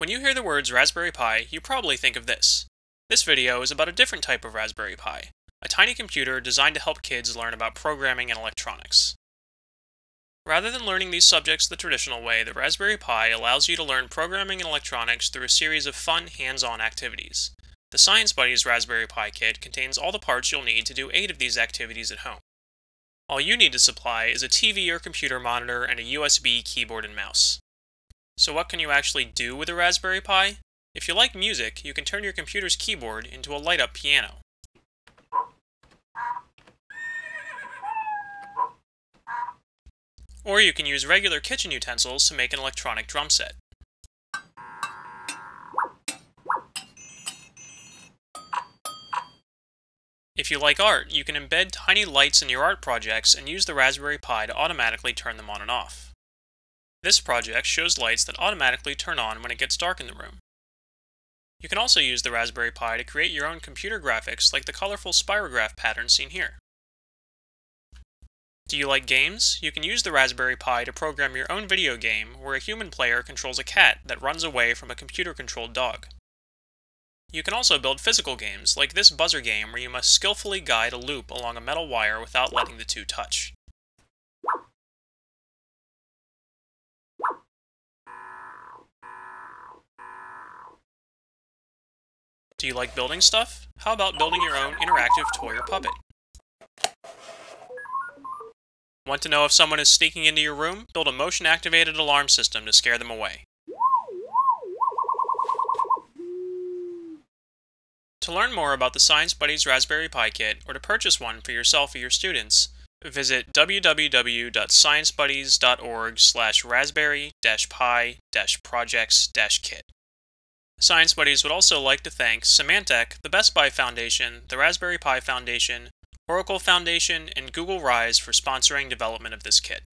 When you hear the words Raspberry Pi, you probably think of this. This video is about a different type of Raspberry Pi, a tiny computer designed to help kids learn about programming and electronics. Rather than learning these subjects the traditional way, the Raspberry Pi allows you to learn programming and electronics through a series of fun, hands-on activities. The Science Buddies Raspberry Pi kit contains all the parts you'll need to do 8 of these activities at home. All you need to supply is a TV or computer monitor and a USB keyboard and mouse. So what can you actually do with a Raspberry Pi? If you like music, you can turn your computer's keyboard into a light-up piano. Or you can use regular kitchen utensils to make an electronic drum set. If you like art, you can embed tiny lights in your art projects and use the Raspberry Pi to automatically turn them on and off. This project shows lights that automatically turn on when it gets dark in the room. You can also use the Raspberry Pi to create your own computer graphics like the colorful spirograph pattern seen here. Do you like games? You can use the Raspberry Pi to program your own video game where a human player controls a cat that runs away from a computer-controlled dog. You can also build physical games, like this buzzer game where you must skillfully guide a loop along a metal wire without letting the two touch. Do you like building stuff? How about building your own interactive toy or puppet? Want to know if someone is sneaking into your room? Build a motion-activated alarm system to scare them away. To learn more about the Science Buddies Raspberry Pi kit, or to purchase one for yourself or your students, visit www.sciencebuddies.org/raspberry-pi-projects-kit. Science Buddies would also like to thank Symantec, the Best Buy Foundation, the Raspberry Pi Foundation, Oracle Foundation, and Google Rise for sponsoring development of this kit.